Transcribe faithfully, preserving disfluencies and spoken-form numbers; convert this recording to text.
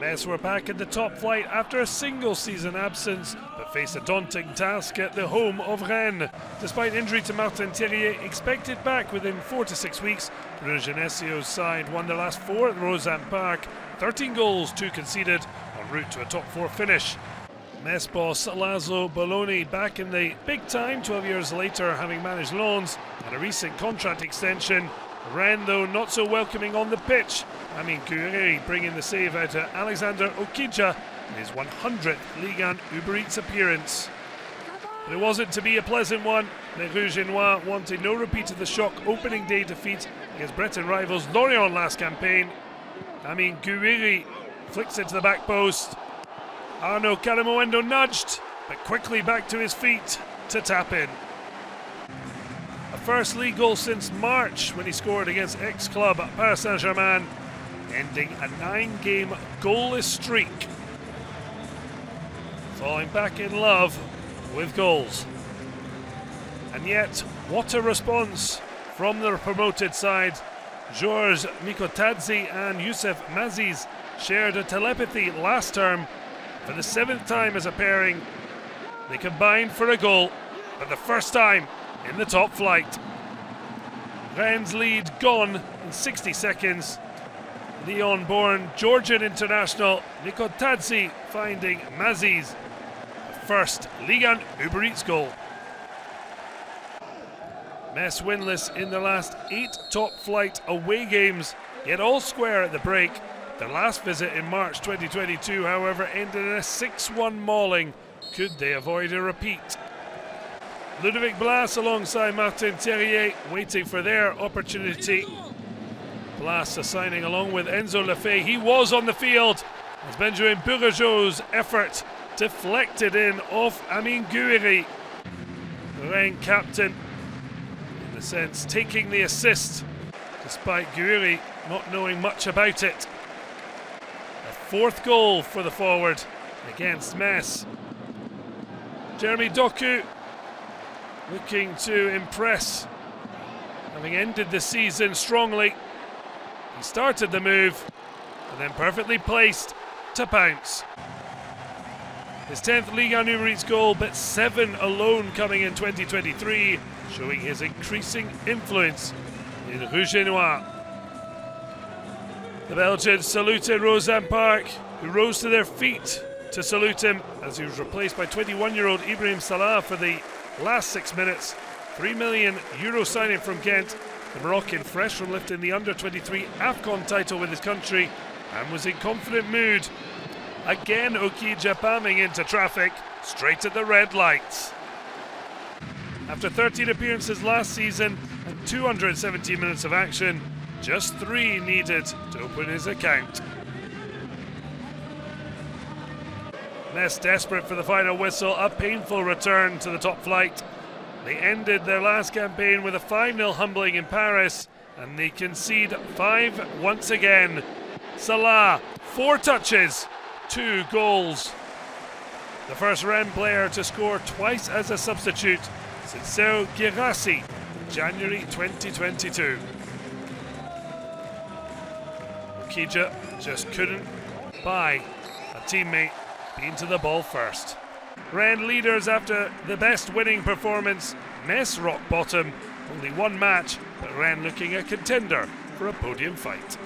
Metz were back in the top flight after a single season absence, but faced a daunting task at the home of Rennes. Despite injury to Martin Terrier, expected back within four to six weeks, Rouge and Essio's side won their last four at Roazhon Park, thirteen goals, two conceded, en route to a top four finish. Metz boss Laszlo Boloni back in the big time twelve years later, having managed Lens and a recent contract extension. Rennes, though, not so welcoming on the pitch. Amin Gouiri bringing the save out to Alexandre Oukidja in his one hundredth Ligue one Uber Eats appearance. But it wasn't to be a pleasant one. Les Rouge et Noir wanted no repeat of the shock opening day defeat against Breton rivals Lorient last campaign. Amin Gouiri flicks it to the back post. Arnaud Kalimuendo nudged, but quickly back to his feet to tap in. A first league goal since March, when he scored against ex-club Paris Saint-Germain, ending a nine-game goalless streak. Falling back in love with goals. And yet, what a response from the promoted side. Georges Mikautadze and Youssef Maziz shared a telepathy last term. For the seventh time as a pairing, they combined for a goal, but the first time in the top flight. Rennes' lead gone in sixty seconds. Lyon-born Georgian international Nikodtadze finding Maziz, the first Ligue one Uber Eats goal. Metz winless in their last eight top flight away games, yet all square at the break. Their last visit in March twenty twenty-two, however, ended in a six one mauling. Could they avoid a repeat? Ludovic Blas alongside Martin Terrier, waiting for their opportunity. Blas assigning along with Enzo Le Fée. He was on the field as Benjamin Bourgeot's effort deflected in off Amin Gouiri. The Rennes captain, in a sense, taking the assist, despite Gouiri not knowing much about it. A fourth goal for the forward against Metz. Jeremy Doku, looking to impress, having ended the season strongly. He started the move and then perfectly placed to pounce. His tenth Ligue one Uber Eats goal, but seven alone coming in twenty twenty-three, showing his increasing influence in Rouge et Noir. The Belgians saluted Roazhon Park, who rose to their feet to salute him as he was replaced by twenty-one-year-old Ibrahim Salah for the last six minutes. three million euro signing from Ghent. The Moroccan, fresh from lifting the under twenty-three AFCON title with his country, and was in confident mood. Again, Oukidja palming into traffic, straight at the red lights. After thirteen appearances last season and two hundred seventeen minutes of action, just three needed to open his account. Metz desperate for the final whistle, a painful return to the top flight. They ended their last campaign with a five nil humbling in Paris, and they concede five once again. Salah, four touches, two goals. The first Rennes player to score twice as a substitute, Sincero Girasi, in January twenty twenty-two. Oukidja just couldn't buy a teammate being to the ball first. Rennes leaders after the best winning performance. Metz rock bottom, only one match, but Rennes looking a contender for a podium fight.